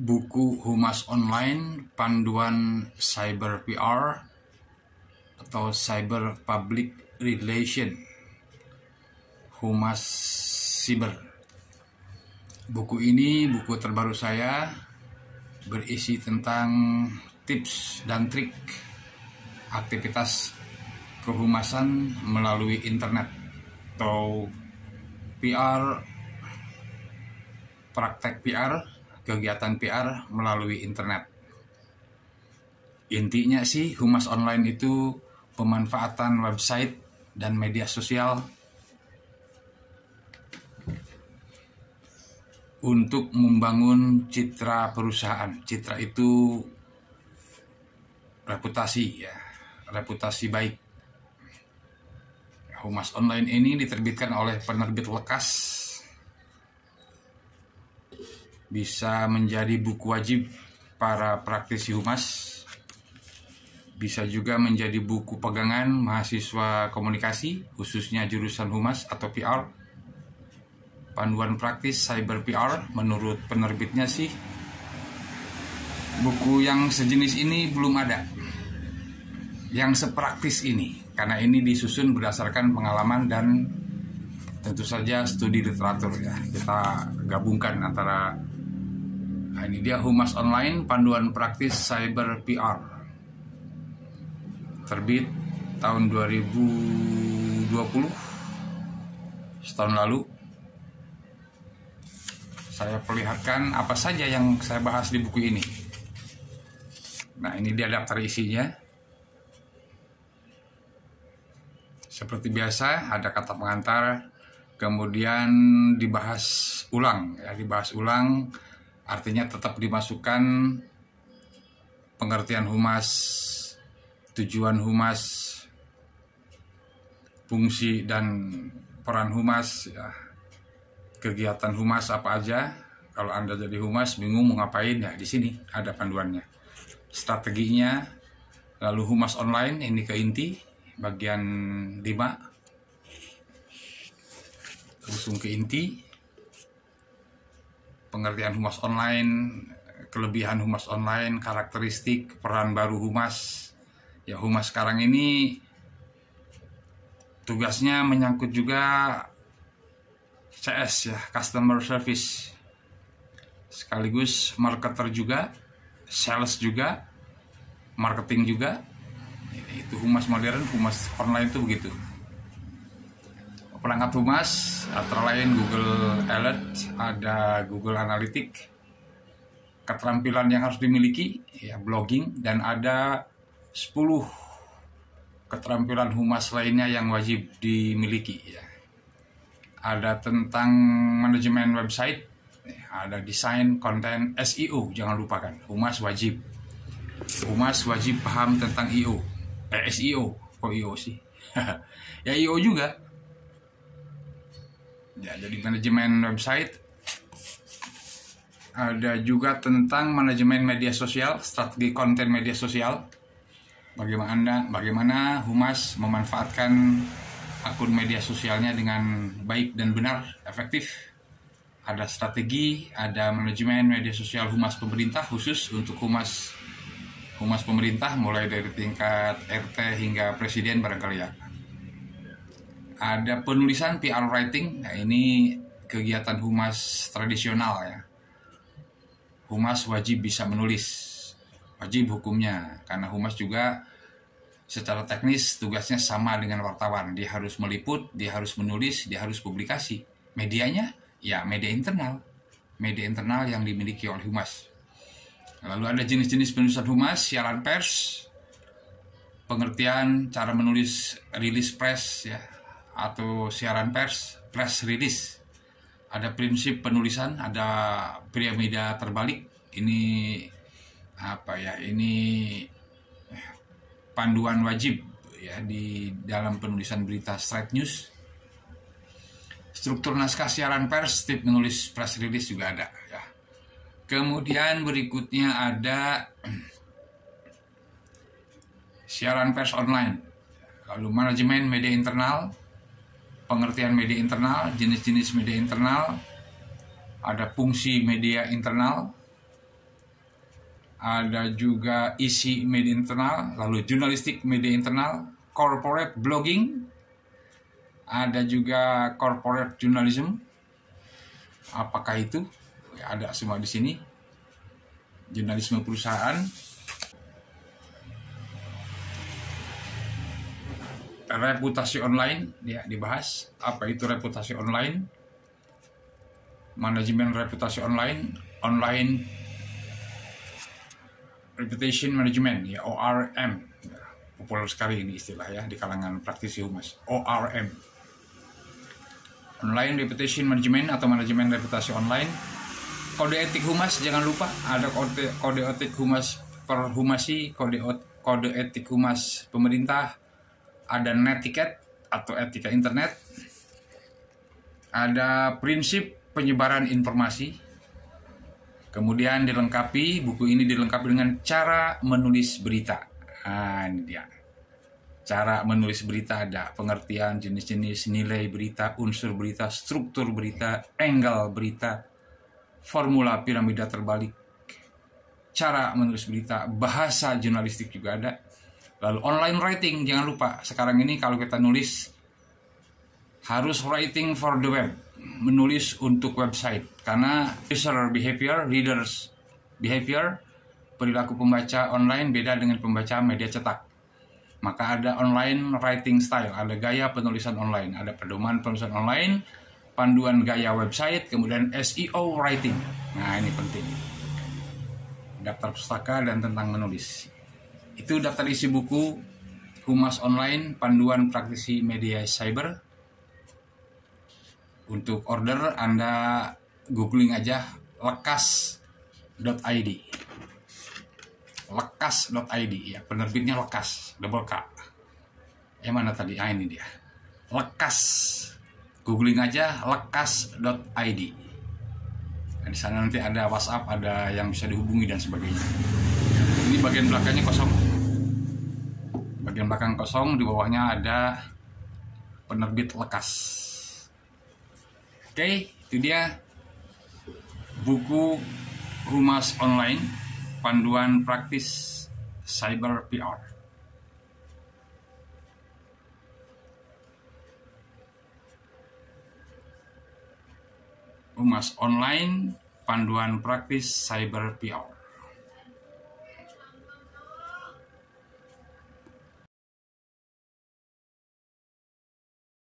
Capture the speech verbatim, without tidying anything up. buku Humas Online, Panduan Cyber P R atau Cyber Public Relation, Humas Cyber. Buku ini buku terbaru saya, berisi tentang tips dan trik aktivitas kehumasan melalui internet atau P R, praktek P R, kegiatan P R melalui internet. Intinya sih Humas Online itu pemanfaatan website dan media sosial untuk membangun citra perusahaan. Citra itu reputasi ya, reputasi baik. Humas Online ini diterbitkan oleh penerbit Lekas, bisa menjadi buku wajib para praktisi humas, bisa juga menjadi buku pegangan mahasiswa komunikasi khususnya jurusan humas atau P R. Panduan praktis cyber P R, menurut penerbitnya sih buku yang sejenis ini belum ada, yang sepraktis ini, karena ini disusun berdasarkan pengalaman dan tentu saja studi literatur ya. Kita gabungkan antara, nah ini dia Humas Online Panduan Praktis Cyber P R, terbit tahun dua ribu dua puluh, setahun lalu. Saya perlihatkan apa saja yang saya bahas di buku ini. Nah, ini dia daftar isinya. Seperti biasa, ada kata pengantar, kemudian dibahas ulang. Ya, dibahas ulang, artinya tetap dimasukkan pengertian humas, tujuan humas, fungsi dan peran humas, ya. Kegiatan humas apa aja, kalau Anda jadi humas bingung mau ngapain, ya di sini ada panduannya, strateginya. Lalu Humas Online, ini ke inti bagian lima, langsung ke inti pengertian Humas Online, kelebihan Humas Online, karakteristik, peran baru humas. Ya, humas sekarang ini tugasnya menyangkut juga C S ya, customer service, sekaligus marketer juga, sales juga, marketing juga. Itu humas modern, humas online itu begitu. Perangkat humas antara lain Google Alert, ada Google Analytics, keterampilan yang harus dimiliki ya blogging, dan ada sepuluh keterampilan humas lainnya yang wajib dimiliki ya. Ada tentang manajemen website, ada desain, konten, S E O, jangan lupakan, humas wajib. Humas wajib paham tentang I O, eh, S E O, kok I O sih? Ya I O juga. Ya, jadi manajemen website, ada juga tentang manajemen media sosial, strategi konten media sosial, bagaimana, bagaimana humas memanfaatkan akun media sosialnya dengan baik dan benar, efektif. Ada strategi, ada manajemen media sosial humas pemerintah, khusus untuk humas humas pemerintah, mulai dari tingkat R T hingga presiden barangkali ya. Ada penulisan, P R writing, nah ini kegiatan humas tradisional ya. Humas wajib bisa menulis, wajib hukumnya, karena humas juga secara teknis tugasnya sama dengan wartawan. Dia harus meliput, dia harus menulis, dia harus publikasi. Medianya, ya media internal. Media internal yang dimiliki oleh humas. Lalu ada jenis-jenis penulisan humas, siaran pers, pengertian cara menulis rilis press ya, atau siaran pers, press rilis. Ada prinsip penulisan, ada piramida terbalik. Ini apa ya, ini panduan wajib ya di dalam penulisan berita straight news. Struktur naskah siaran pers, tip menulis press release juga ada ya. Kemudian berikutnya ada siaran pers online. Lalu manajemen media internal, pengertian media internal, jenis-jenis media internal, ada fungsi media internal, ada juga isi media internal, lalu jurnalistik media internal, corporate blogging, ada juga corporate journalism. Apakah itu? Ya, ada semua di sini. Jurnalisme perusahaan. Reputasi online, ya, dibahas. Apa itu reputasi online? Manajemen reputasi online, online reputation management, ya, O R M. Ya, populer sekali ini istilah ya di kalangan praktisi humas. O R M. Online reputation management atau manajemen reputasi online. Kode etik humas, jangan lupa ada kode kode etik humas perhumasi, kode kode etik humas pemerintah. Ada netiquette atau etika internet, ada prinsip penyebaran informasi, kemudian dilengkapi, buku ini dilengkapi dengan cara menulis berita. Nah, ini dia. Cara menulis berita ada pengertian jenis-jenis, nilai berita, unsur berita, struktur berita, angle berita, formula piramida terbalik, cara menulis berita, bahasa jurnalistik juga ada. Lalu online writing, jangan lupa sekarang ini kalau kita nulis harus writing for the web, menulis untuk website, karena user behavior, readers behavior, perilaku pembaca online beda dengan pembaca media cetak. Maka ada online writing style, ada gaya penulisan online, ada pedoman penulisan online, panduan gaya website, kemudian S E O writing. Nah, ini penting. Daftar pustaka dan tentang menulis. Itu daftar isi buku Humas Online Panduan Praktisi Media Cyber. Untuk order Anda googling aja lekas dot i d. lekas dot i d ya, penerbitnya Lekas, double K. Eh, mana tadi? Ah, ini dia. Lekas. Googling aja lekas dot i d. Nah, di sana nanti ada WhatsApp, ada yang bisa dihubungi dan sebagainya. Ini bagian belakangnya kosong. Bagian belakang kosong, di bawahnya ada penerbit Lekas. Oke, itu dia buku Humas Online Panduan Praktis Cyber P R. Humas Online Panduan Praktis Cyber P R.